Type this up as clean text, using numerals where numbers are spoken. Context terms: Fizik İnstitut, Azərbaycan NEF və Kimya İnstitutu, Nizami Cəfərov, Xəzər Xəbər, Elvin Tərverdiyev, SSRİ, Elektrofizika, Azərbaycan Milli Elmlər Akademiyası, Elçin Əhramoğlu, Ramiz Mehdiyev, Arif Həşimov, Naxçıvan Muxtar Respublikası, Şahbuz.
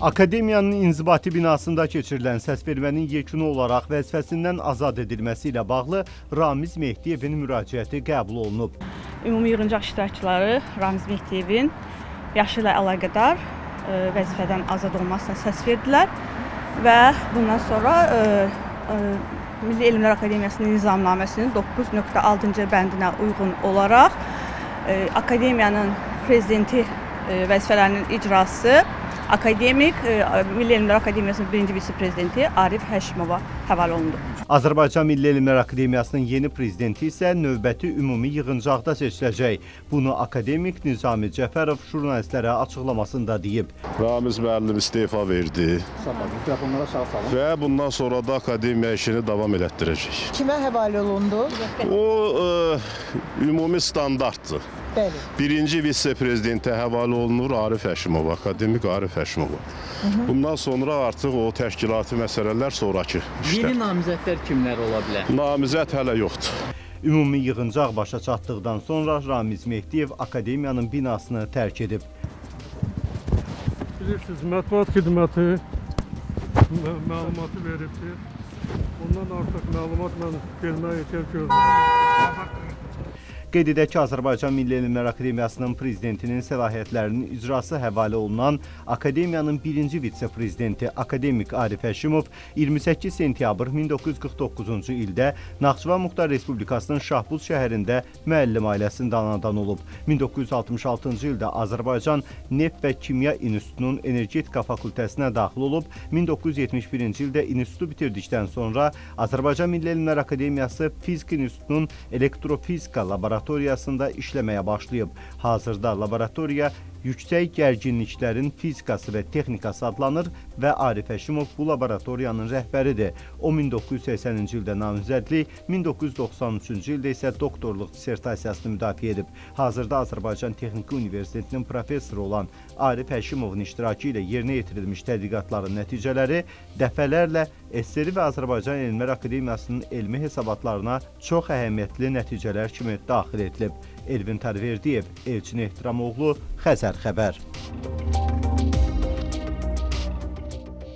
Akademiyanın inzibati binasında keçirilən səsvermənin yekunu olaraq vəzifəsindən azad edilməsi ilə bağlı Ramiz Mehdiyevin müraciəti qəbul olunub. Ümumi yığıncaq iştirakçıları Ramiz Mehdiyevin yaşı ilə əlaqədar vəzifədən azad olmasına səs verdilər və bundan sonra Milli Elmlər Akademiyasının nizamnaməsinin 9.6-cı bəndinə uyğun olaraq Akademiyanın prezidenti vəzifələrinin icrası Akademik Milli Elmlər Akademiyasının 1-ci vitse-prezidenti Arif Həşimova həvalə olundu. Azərbaycan Milli Elmlər Akademiyasının yeni prezidenti isə növbəti ümumi yığıncaqda seçiləcək. Bunu akademik Nizami Cəfərov jurnalistlərə açıqlamasında deyib. Ramiz müəllim istefa verdi və bundan sonra da akademiya işini davam elətdirəcək. Kimə həvalə olundu? O ümumi standartdır. Bəli. 1-ci vitse-prezidentə həvalə olunur Arif Həşimov, akademik Arif Həşimov. Bundan sonra artıq o təşkilati məsələlər sonraki işlər. Yeni namizədlər kimlər ola bilər? Namizəd hələ yoxdur. Ümumi yığıncaq başa çatdıqdan sonra Ramiz Mehdiyev akademiyanın binasını tərk edib. Bilirsiniz, mətbuat xidməti məlumatı verib ki, ondan artıq məlumat mən verməyə yeter görmürəm. Qeyd edək ki, Azərbaycan Milli Elmlər Akademiyasının prezidentinin səlahiyyətlərinin icrası həvalə olunan Akademiyanın 1-ci vitse-prezidenti akademik Arif Həşimov 28 sentyabr 1949-cu ildə Naxçıvan Muxtar Respublikasının Şahbuz şəhərində müəllim ailəsində anadan olub. 1966-cı ildə Azərbaycan NEF və Kimya İnstitutunun Energetika fakültəsinə daxil olub, 1971-ci ildə institutu bitirdikdən sonra Azərbaycan Milli Elmlər Akademiyası Fizik İnstitutunun Elektrofizika laboratoriyasında işləməyə başlayıb. Hazırda laboratoriya yüksək gərginliklərin fizikası və texnikası adlanır və Arif Həşimov bu laboratoriyanın rəhbəridir. O 1980-ci ildə namizədlik, 1993-cü ildə isə doktorluq dissertasiyasını müdafiə edib. Hazırda Azərbaycan Texniki Üniversitetinin professoru olan Arif Həşimovun iştirakı ilə yerinə yetirilmiş tədqiqatların nəticələri dəfələrlə SSRİ və Azərbaycan Elmlər Akademiyasının elmi hesabatlarına çox əhəmiyyətli nəticələr kimi daxil edilib. Elvin Tərverdiyev, Elçin Əhramoğlu, Xəzər Xəbər.